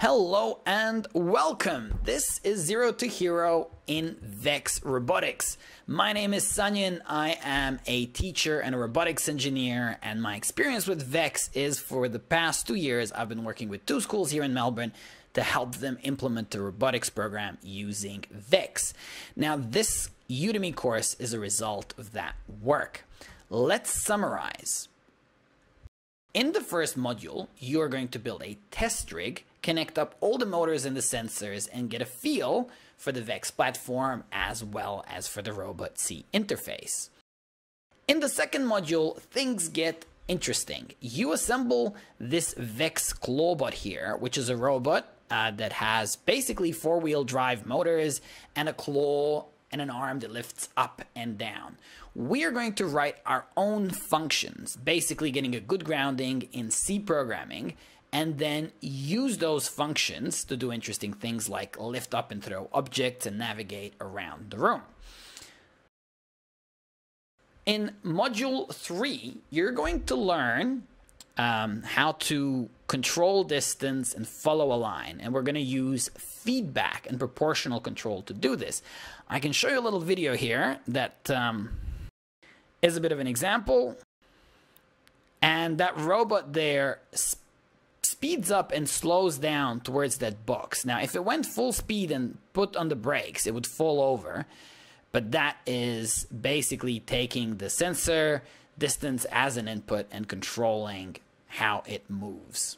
Hello and welcome! This is Zero to Hero in VEX Robotics. My name is Sanjin, I am a teacher and a robotics engineer, and my experience with VEX is for the past 2 years I've been working with 2 schools here in Melbourne to help them implement the robotics program using VEX. Now this Udemy course is a result of that work. Let's summarize. In the first module, you're going to build a test rig, connect up all the motors and the sensors, and get a feel for the VEX platform as well as for the Robot C interface. In the second module, things get interesting. You assemble this VEX clawbot here, which is a robot that has basically 4-wheel drive motors and a claw and an arm that lifts up and down. We are going to write our own functions, basically getting a good grounding in C programming, and then use those functions to do interesting things like lift up and throw objects and navigate around the room. In module 3, you're going to learn how to control distance and follow a line, and we're going to use feedback and proportional control to do this. I can show you a little video here that is a bit of an example, and that robot there speeds up and slows down towards that box. Now if it went full speed and put on the brakes, it would fall over, but that is basically taking the sensor distance as an input and controlling how it moves.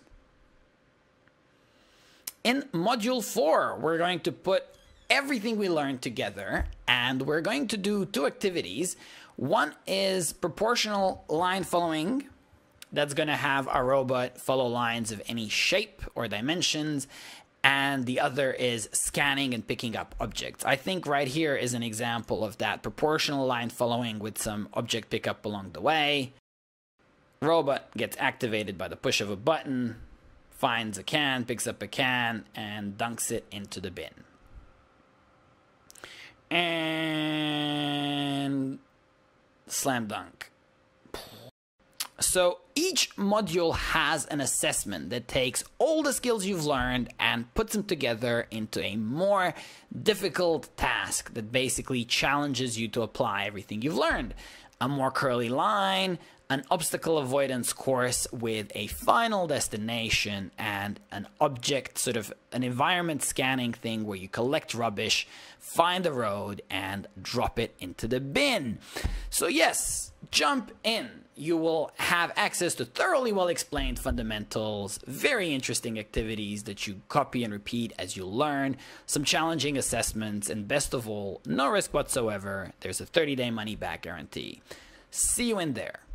In module 4, we're going to put everything we learned together, and we're going to do 2 activities. One is proportional line following. That's going to have our robot follow lines of any shape or dimensions, and the other is scanning and picking up objects. I think right here is an example of that proportional line following with some object pickup along the way. Robot gets activated by the push of a button, finds a can, picks up a can, and dunks it into the bin. And slam dunk. So each module has an assessment that takes all the skills you've learned and puts them together into a more difficult task that basically challenges you to apply everything you've learned. A more curly line, an obstacle avoidance course with a final destination, and an object, sort of an environment scanning thing where you collect rubbish, find the road, and drop it into the bin. So yes, jump in. You will have access to thoroughly well-explained fundamentals, very interesting activities that you copy and repeat as you learn, some challenging assessments, and best of all, no risk whatsoever. There's a 30-day money-back guarantee. See you in there.